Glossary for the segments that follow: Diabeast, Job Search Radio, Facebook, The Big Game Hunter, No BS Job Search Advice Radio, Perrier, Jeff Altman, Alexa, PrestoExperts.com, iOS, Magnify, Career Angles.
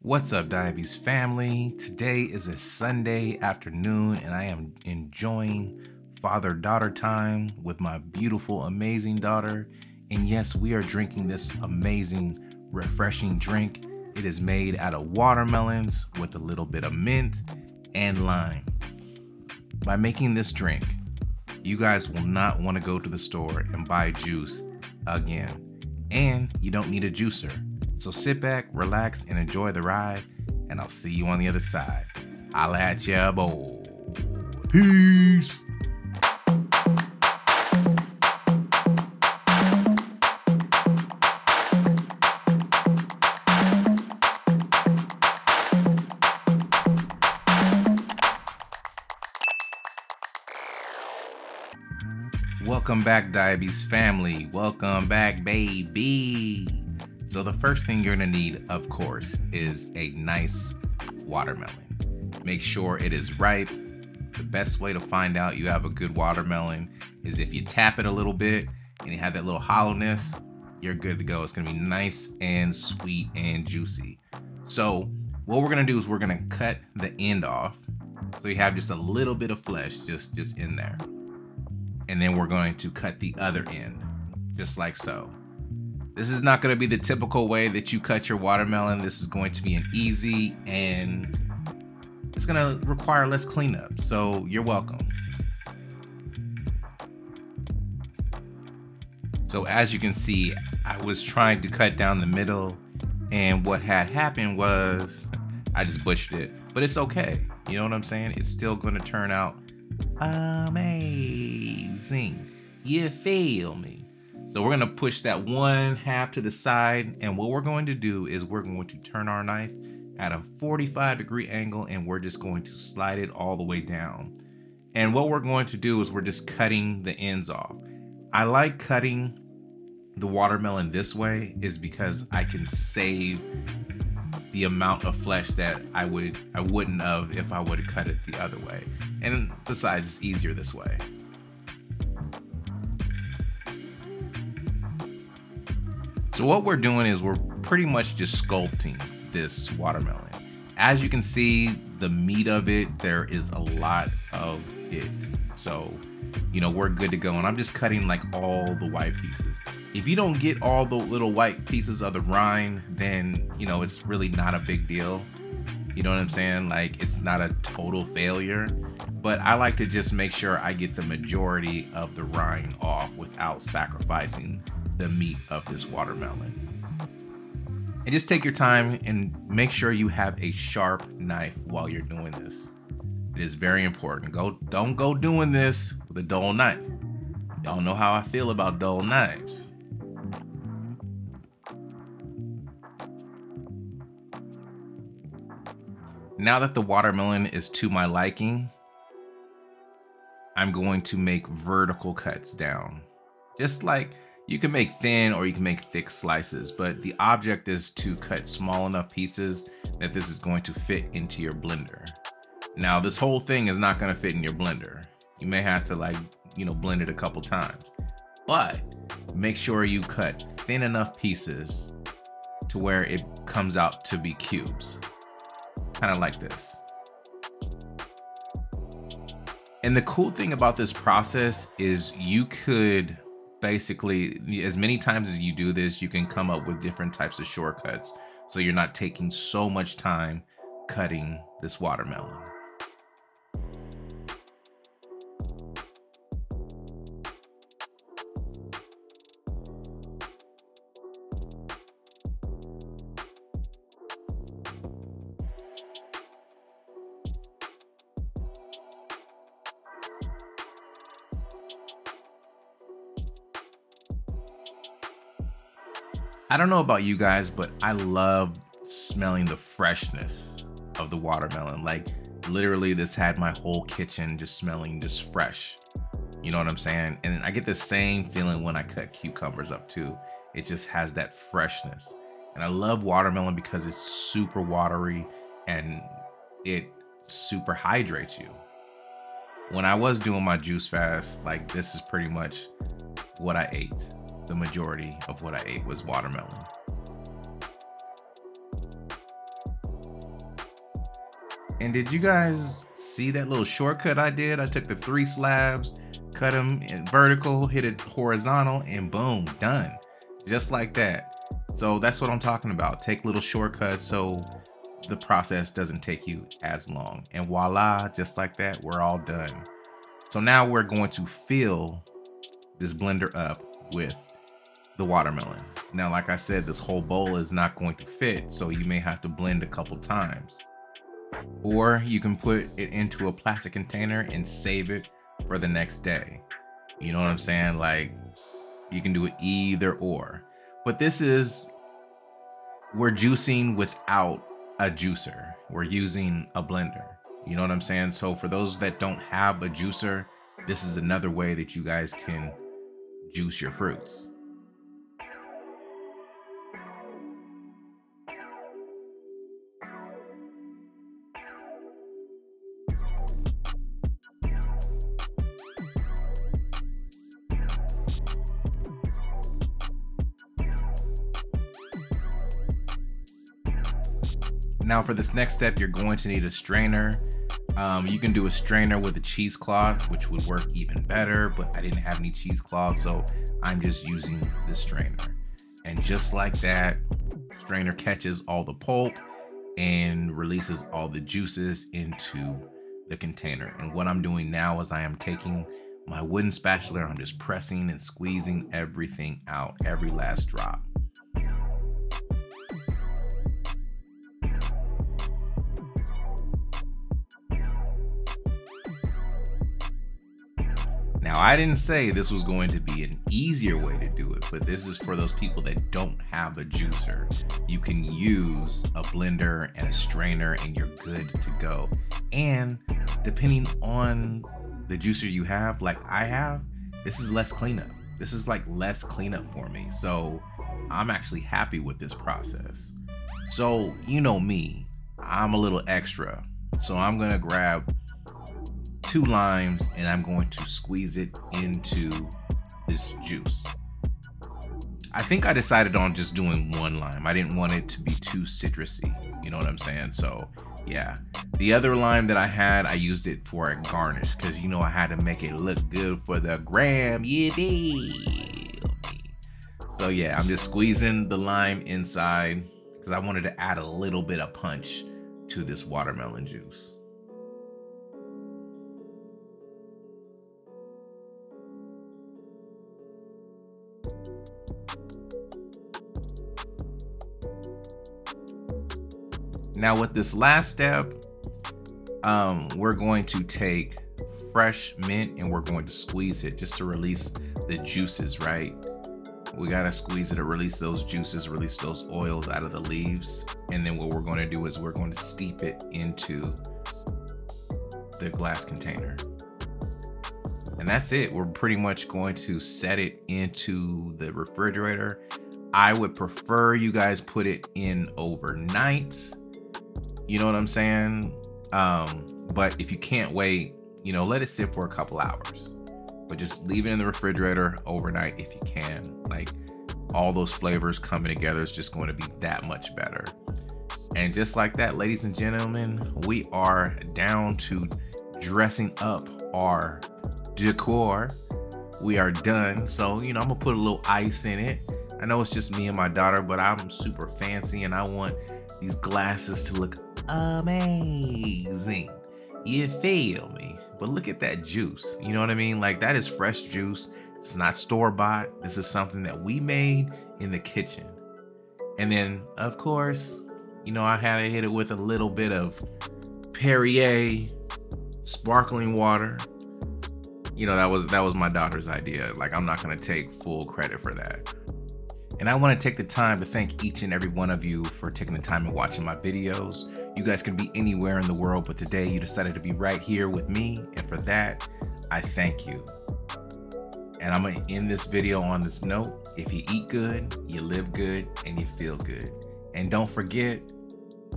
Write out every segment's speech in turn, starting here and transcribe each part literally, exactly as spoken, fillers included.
What's up, Diabeast family? Today is a Sunday afternoon and I am enjoying father-daughter time with my beautiful, amazing daughter. And yes, we are drinking this amazing, refreshing drink. It is made out of watermelons with a little bit of mint and lime. By making this drink, you guys will not want to go to the store and buy juice again. And you don't need a juicer. So sit back, relax, and enjoy the ride, and I'll see you on the other side. Holla at ya, boy. Peace. Welcome back, Diabeast family. Welcome back, baby. So the first thing you're gonna need, of course, is a nice watermelon. Make sure it is ripe. The best way to find out you have a good watermelon is if you tap it a little bit and you have that little hollowness, you're good to go. It's gonna be nice and sweet and juicy. So what we're gonna do is we're gonna cut the end off so you have just a little bit of flesh just, just in there. And then we're going to cut the other end, just like so. This is not going to be the typical way that you cut your watermelon. This is going to be an easy and it's going to require less cleanup. So you're welcome. So as you can see, I was trying to cut down the middle and what had happened was I just butchered it, but it's okay. You know what I'm saying? It's still going to turn out amazing. You feel me? So we're gonna push that one half to the side, and what we're going to do is we're going to turn our knife at a forty-five degree angle and we're just going to slide it all the way down. And what we're going to do is we're just cutting the ends off. I like cutting the watermelon this way is because I can save the amount of flesh that I would I wouldn't have if I would have cut it the other way. And besides, it's easier this way. So what we're doing is we're pretty much just sculpting this watermelon. As you can see, the meat of it, there is a lot of it. So, you know, we're good to go. And I'm just cutting like all the white pieces. If you don't get all the little white pieces of the rind, then, you know, it's really not a big deal. You know what I'm saying? Like, it's not a total failure, but I like to just make sure I get the majority of the rind off without sacrificing the meat of this watermelon. And just take your time and make sure you have a sharp knife while you're doing this. It is very important. Go, don't go doing this with a dull knife. Y'all know how I feel about dull knives. Now that the watermelon is to my liking, I'm going to make vertical cuts down. Just like you can make thin or you can make thick slices, but the object is to cut small enough pieces that this is going to fit into your blender. Now, this whole thing is not gonna fit in your blender. You may have to like, you know, blend it a couple times, but make sure you cut thin enough pieces to where it comes out to be cubes, kind of like this. And the cool thing about this process is you could basically, as many times as you do this, you can come up with different types of shortcuts. So you're not taking so much time cutting this watermelon. I don't know about you guys, but I love smelling the freshness of the watermelon. Like literally this had my whole kitchen just smelling just fresh. You know what I'm saying? And I get the same feeling when I cut cucumbers up too. It just has that freshness. And I love watermelon because it's super watery and it super hydrates you. When I was doing my juice fast, like this is pretty much what I ate. The majority of what I ate was watermelon. And did you guys see that little shortcut I did? I took the three slabs, cut them in vertical, hit it horizontal, and boom, done. Just like that. So that's what I'm talking about. Take little shortcuts so the process doesn't take you as long. And voila, just like that, we're all done. So now we're going to fill this blender up with the watermelon. Now, like I said, this whole bowl is not going to fit, so you may have to blend a couple times. Or you can put it into a plastic container and save it for the next day. You know what I'm saying? Like, you can do it either or. But this is, we're juicing without a juicer. We're using a blender. You know what I'm saying? So for those that don't have a juicer, this is another way that you guys can juice your fruits. Now for this next step, you're going to need a strainer. Um, you can do a strainer with a cheesecloth, which would work even better, but I didn't have any cheesecloth, so I'm just using the strainer. And just like that, strainer catches all the pulp and releases all the juices into the container. And what I'm doing now is I am taking my wooden spatula, I'm just pressing and squeezing everything out, every last drop. Now, I didn't say this was going to be an easier way to do it, but this is for those people that don't have a juicer. You can use a blender and a strainer and you're good to go. And depending on the juicer you have, like I have, this is less cleanup. This is like less cleanup for me. So I'm actually happy with this process. So you know me, I'm a little extra. So I'm gonna grab two limes and I'm going to squeeze it into this juice. I think I decided on just doing one lime. I didn't want it to be too citrusy. You know what I'm saying? So yeah, the other lime that I had, I used it for a garnish because you know I had to make it look good for the gram. Yeah, so yeah, I'm just squeezing the lime inside because I wanted to add a little bit of punch to this watermelon juice. Now with this last step, um, we're going to take fresh mint and we're going to squeeze it just to release the juices, right? We gotta squeeze it to release those juices, release those oils out of the leaves. And then what we're gonna do is we're going to steep it into the glass container. And that's it. We're pretty much going to set it into the refrigerator. I would prefer you guys put it in overnight. You know what I'm saying? Um, but if you can't wait, you know, let it sit for a couple hours. But just leave it in the refrigerator overnight if you can. Like all those flavors coming together is just going to be that much better. And just like that, ladies and gentlemen, we are down to dressing up our decor. We are done. So, you know, I'm gonna put a little ice in it. I know it's just me and my daughter, but I'm super fancy and I want these glasses to look amazing. You feel me? But look at that juice. You know what I mean? Like that is fresh juice. It's not store-bought. This is something that we made in the kitchen. And then of course, you know, I had to hit it with a little bit of Perrier sparkling water. You know, that was that was my daughter's idea. Like I'm not gonna take full credit for that. And I want to take the time to thank each and every one of you for taking the time and watching my videos. You guys can be anywhere in the world, but today you decided to be right here with me. And for that, I thank you. And I'm going to end this video on this note. If you eat good, you live good, and you feel good. And don't forget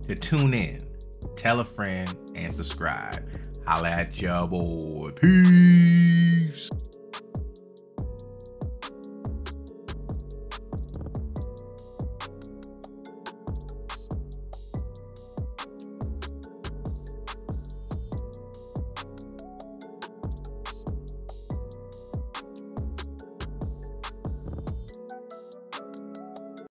to tune in, tell a friend, and subscribe. Holla at your boy. Peace.